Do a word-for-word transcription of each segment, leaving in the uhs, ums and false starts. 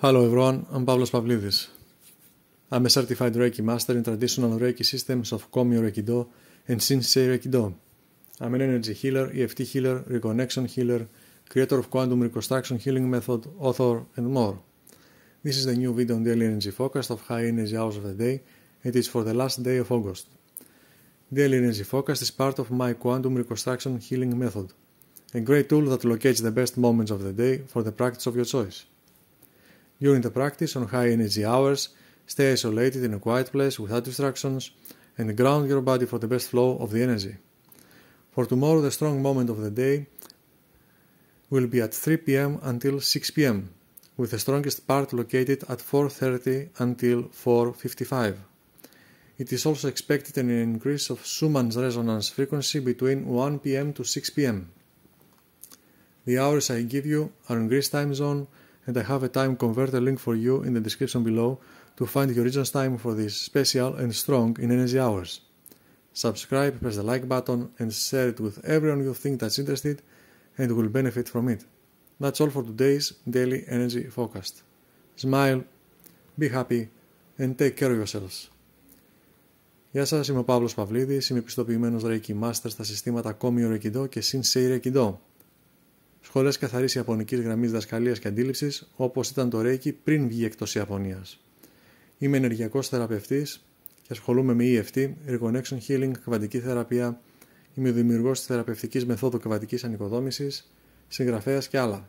Hello everyone, I'm Pavlos Pavlidis. I'm a certified Reiki master in traditional Reiki systems of Komyo Reiki Do and Shinsei Reiki Do. I'm an energy healer, E F T healer, reconnection healer, creator of Quantum Reconstruction Healing Method, author, and more. This is the new video on Daily Energy Focus of High Energy Hours of the Day. It is for the last day of August. Daily Energy Focus is part of my Quantum Reconstruction Healing Method, a great tool that locates the best moments of the day for the practice of your choice. During the practice on high energy hours, stay isolated in a quiet place without distractions and ground your body for the best flow of the energy. For tomorrow, the strong moment of the day will be at three p m until six p m, with the strongest part located at four thirty until four fifty-five. It is also expected an increase of Schumann's resonance frequency between one p m to six p m. The hours I give you are in Greece time zone, and I have a time converter link for you in the description below to find your region's time for these special and strong in energy hours. Subscribe, press the like button, and share it with everyone you think that's interested and will benefit from it. That's all for today's Daily Energy Forecast. Smile, be happy, and take care of yourselves. Γεια σας, είμαι ο Παύλος Παυλίδης, είμαι επιστοποιημένος Reiki Master στα συστήματα Komyo Reiki Do και Shinsei Reiki Do. Σχολές καθαρής ιαπωνικής γραμμής δασκαλίας και αντίληψης, όπως ήταν το Reiki πριν βγει εκτός Ιαπωνίας. Είμαι ενεργειακός θεραπευτής και ασχολούμαι με E F T, Reconnection Healing, κβαντική θεραπεία. Είμαι δημιουργός της θεραπευτικής μεθόδου κβαντικής ανοικοδόμησης, συγγραφέας και άλλα.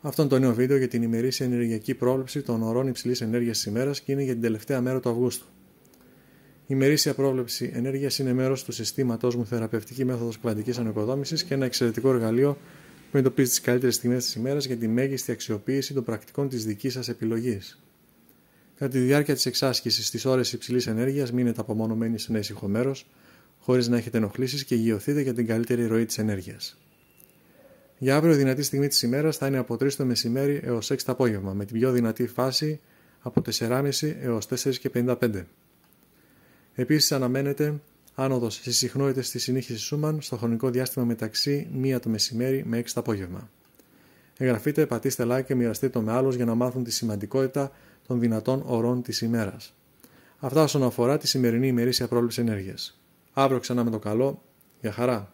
Αυτό είναι το νέο βίντεο για την ημερήσια ενεργειακή πρόληψη των ωρών υψηλής ενέργειας της ημέρας και είναι για την τελευταία μέρα του Αυγούστου. Η ημερήσια πρόβλεψη ενέργειας είναι μέρος του συστήματός μου θεραπευτική μέθοδος κβαντικής ανοικοδόμησης και ένα εξαιρετικό εργαλείο που εντοπίζει τις καλύτερες στιγμές της ημέρας για τη μέγιστη αξιοποίηση των πρακτικών της δικής σας επιλογής. Κατά τη διάρκεια της εξάσκησης στις ώρες υψηλής ενέργειας, μείνετε απομονωμένοι σε ένα ήσυχο μέρος, χωρίς να έχετε ενοχλήσεις και υγειωθείτε για την καλύτερη ροή της ενέργειας. Για αύριο, η δυνατή στιγμή της ημέρας θα είναι από τρεις το μεσημέρι έως έξι το απόγευμα, με την πιο δυνατή φάση από τέσσερα και μισή έως τέσσερα και πενήντα πέντε. Επίσης, αναμένεται άνοδος στις συχνότητες της συνήχησης Σούμαν στο χρονικό διάστημα μεταξύ μία το μεσημέρι με έξι το απόγευμα. Εγγραφείτε, πατήστε like και μοιραστείτε το με άλλους για να μάθουν τη σημαντικότητα των δυνατών ωρών της ημέρας. Αυτά όσον αφορά τη σημερινή ημερήσια πρόληψη ενέργειας. Αύριο ξανά με το καλό. Γεια χαρά!